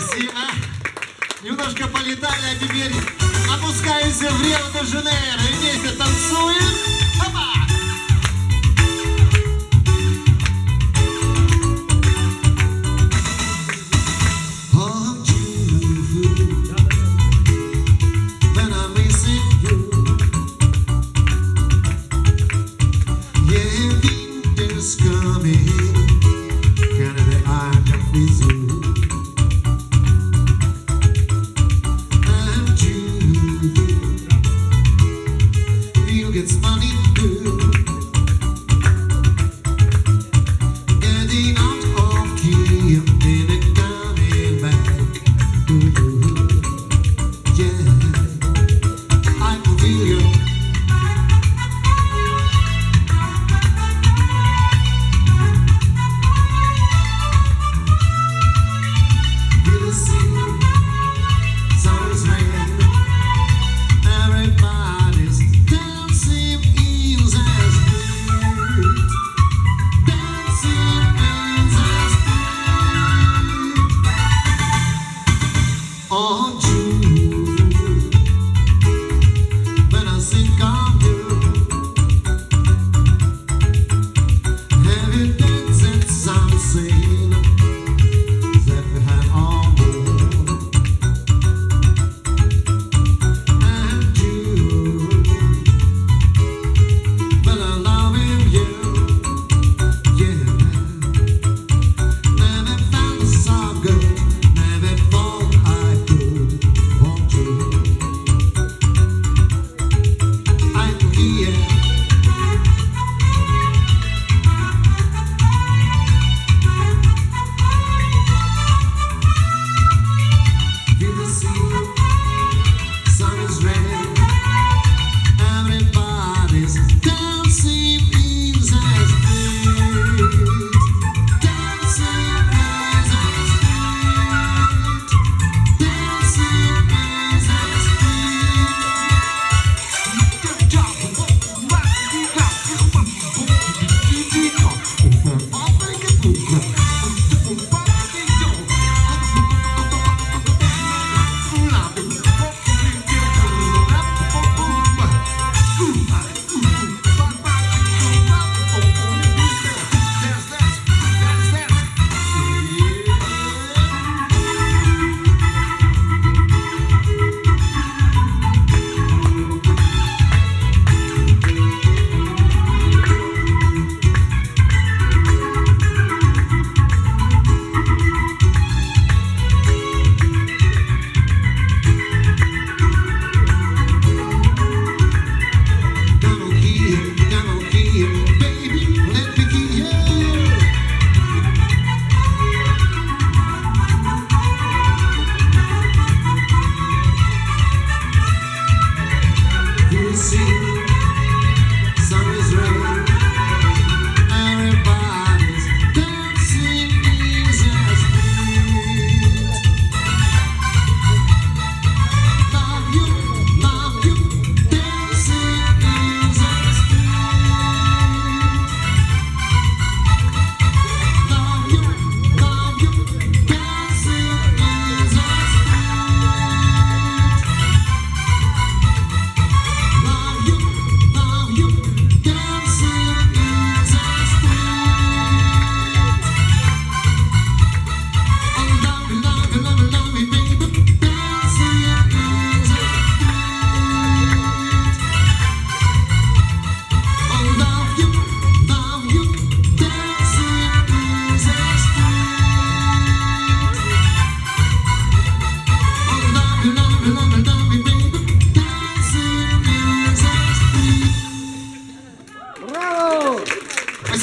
Спасибо. Немножко полетали, а теперь опускаемся в Рио-де-Жанейро и вместе танцуем.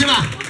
Спасибо!